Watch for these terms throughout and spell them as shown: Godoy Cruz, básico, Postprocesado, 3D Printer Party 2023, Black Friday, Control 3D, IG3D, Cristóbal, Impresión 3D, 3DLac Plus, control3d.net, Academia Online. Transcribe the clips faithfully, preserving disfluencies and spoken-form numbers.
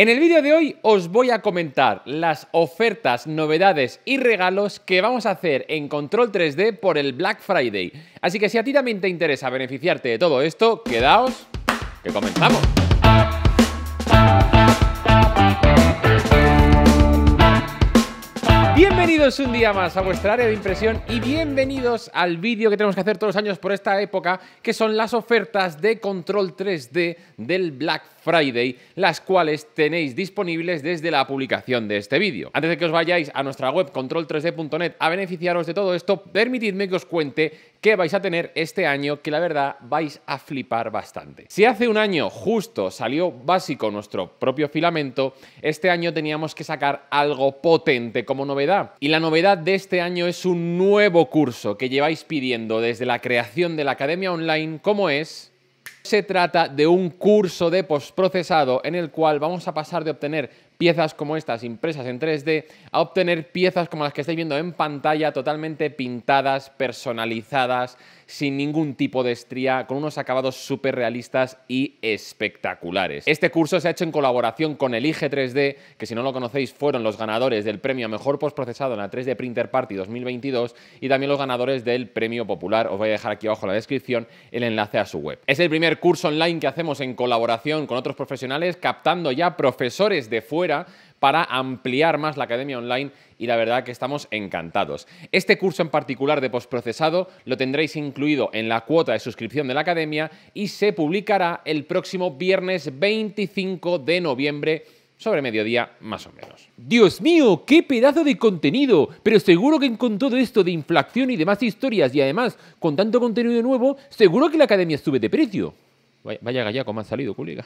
En el vídeo de hoy os voy a comentar las ofertas, novedades y regalos que vamos a hacer en Control tres D por el Black Friday. Así que si a ti también te interesa beneficiarte de todo esto, quedaos que comenzamos. Bienvenidos un día más a vuestra área de impresión y bienvenidos al vídeo que tenemos que hacer todos los años por esta época, que son las ofertas de Control tres D del Black Friday, las cuales tenéis disponibles desde la publicación de este vídeo. Antes de que os vayáis a nuestra web control tres d punto net a beneficiaros de todo esto, permitidme que os cuente qué vais a tener este año, que la verdad vais a flipar bastante. Si hace un año justo salió básico nuestro propio filamento, este año teníamos que sacar algo potente como novedad. Y la novedad de este año es un nuevo curso que lleváis pidiendo desde la creación de la Academia Online, como es... Se trata de un curso de postprocesado en el cual vamos a pasar de obtener piezas como estas impresas en tres D a obtener piezas como las que estáis viendo en pantalla, totalmente pintadas, personalizadas, sin ningún tipo de estría, con unos acabados súper realistas y espectaculares. Este curso se ha hecho en colaboración con el I G tres D, que si no lo conocéis fueron los ganadores del premio a mejor postprocesado en la tres D Printer Party dos mil veintidós y también los ganadores del premio popular. Os voy a dejar aquí abajo en la descripción el enlace a su web. Es el primer curso online que hacemos en colaboración con otros profesionales, captando ya profesores de fuera para ampliar más la Academia Online, y la verdad que estamos encantados. Este curso en particular de postprocesado lo tendréis incluido en la cuota de suscripción de la Academia y se publicará el próximo viernes veinticinco de noviembre sobre mediodía más o menos. ¡Dios mío! ¡Qué pedazo de contenido! Pero seguro que con todo esto de inflación y demás historias, y además con tanto contenido nuevo, seguro que la Academia sube de precio. Vaya gallaco, me han salido, colega.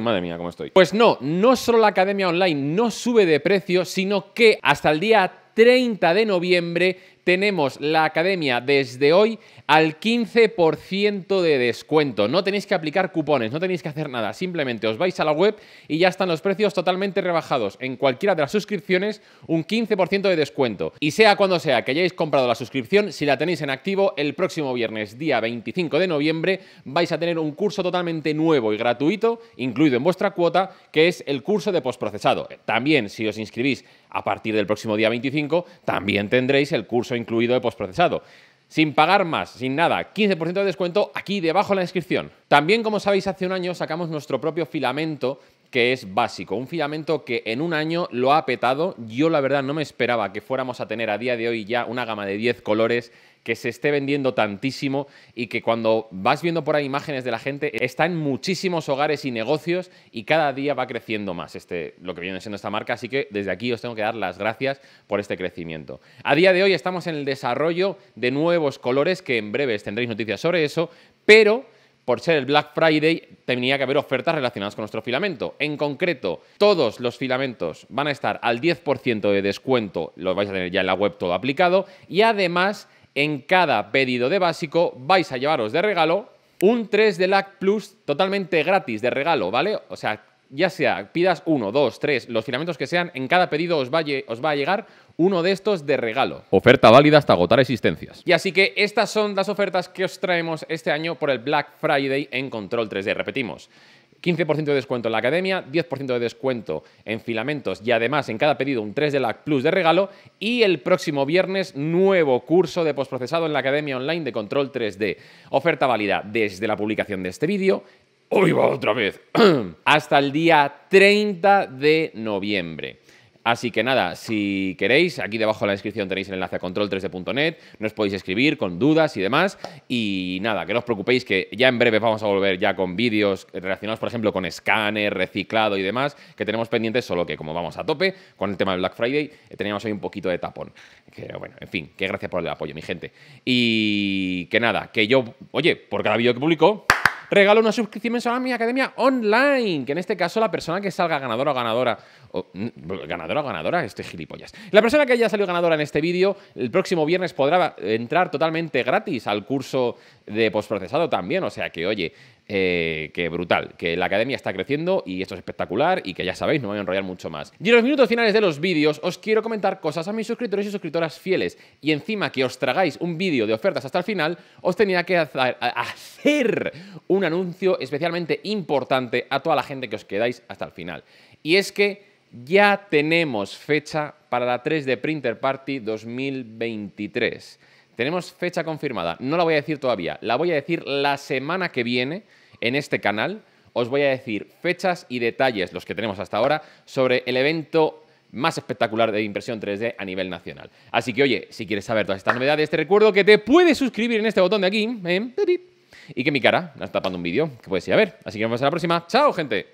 Madre mía, cómo estoy. Pues no, no solo la Academia Online no sube de precio, sino que hasta el día treinta de noviembre tenemos la Academia desde hoy al quince por ciento de descuento. No tenéis que aplicar cupones, no tenéis que hacer nada. Simplemente os vais a la web y ya están los precios totalmente rebajados. En cualquiera de las suscripciones, un quince por ciento de descuento. Y sea cuando sea que hayáis comprado la suscripción, si la tenéis en activo, el próximo viernes, día veinticinco de noviembre, vais a tener un curso totalmente nuevo y gratuito, incluido en vuestra cuota, que es el curso de postprocesado. También, si os inscribís a partir del próximo día veinticinco, también tendréis el curso incluido de postprocesado. Sin pagar más, sin nada, quince por ciento de descuento aquí debajo en la descripción. También, como sabéis, hace un año sacamos nuestro propio filamento, que es básico, un filamento que en un año lo ha petado. Yo la verdad no me esperaba que fuéramos a tener a día de hoy ya una gama de diez colores, que se esté vendiendo tantísimo y que cuando vas viendo por ahí imágenes de la gente, está en muchísimos hogares y negocios y cada día va creciendo más este, lo que viene siendo esta marca. Así que desde aquí os tengo que dar las gracias por este crecimiento. A día de hoy estamos en el desarrollo de nuevos colores, que en breves tendréis noticias sobre eso, pero... por ser el Black Friday, tenía que haber ofertas relacionadas con nuestro filamento. En concreto, todos los filamentos van a estar al diez por ciento de descuento, los vais a tener ya en la web todo aplicado, y además, en cada pedido de básico, vais a llevaros de regalo un tres D Lac Plus totalmente gratis de regalo, ¿vale? O sea, ya sea pidas uno, dos, tres, los filamentos que sean, en cada pedido os va a, os va a llegar uno de estos de regalo. Oferta válida hasta agotar existencias. Y así que estas son las ofertas que os traemos este año por el Black Friday en Control tres D. Repetimos, quince por ciento de descuento en la Academia, diez por ciento de descuento en filamentos y además en cada pedido un tres D Lac Plus de regalo, y el próximo viernes nuevo curso de postprocesado en la Academia Online de Control tres D. Oferta válida desde la publicación de este vídeo. ¡Uy, va otra vez! Hasta el día treinta de noviembre. Así que nada, si queréis, aquí debajo en la descripción tenéis el enlace a control tres d punto net, nos podéis escribir con dudas y demás. Y nada, que no os preocupéis, que ya en breve vamos a volver ya con vídeos relacionados, por ejemplo, con escáner, reciclado y demás, que tenemos pendientes, solo que como vamos a tope con el tema del Black Friday, teníamos hoy un poquito de tapón. Pero bueno, en fin, que gracias por el apoyo, mi gente. Y que nada, que yo, oye, por cada vídeo que publico... regalo una suscripción mensual a mi Academia Online, que en este caso la persona que salga ganadora o ganadora... O, ¿ganadora o ganadora? Estoy gilipollas. La persona que haya salido ganadora en este vídeo, el próximo viernes podrá entrar totalmente gratis al curso de postprocesado también. O sea que, oye, eh, que brutal, que la academia está creciendo y esto es espectacular y que ya sabéis, no me voy a enrollar mucho más. Y en los minutos finales de los vídeos os quiero comentar cosas a mis suscriptores y suscriptoras fieles, y encima que os tragáis un vídeo de ofertas hasta el final, os tenía que hacer un anuncio especialmente importante a toda la gente que os quedáis hasta el final. Y es que ya tenemos fecha para la tres D Printer Party dos mil veintitrés. Tenemos fecha confirmada. No la voy a decir todavía. La voy a decir la semana que viene en este canal. Os voy a decir fechas y detalles, los que tenemos hasta ahora, sobre el evento más espectacular de impresión tres D a nivel nacional. Así que, oye, si quieres saber todas estas novedades, te recuerdo que te puedes suscribir en este botón de aquí. Eh, y que mi cara está tapando un vídeo que puedes ir a ver. Así que nos vemos en la próxima. ¡Chao, gente!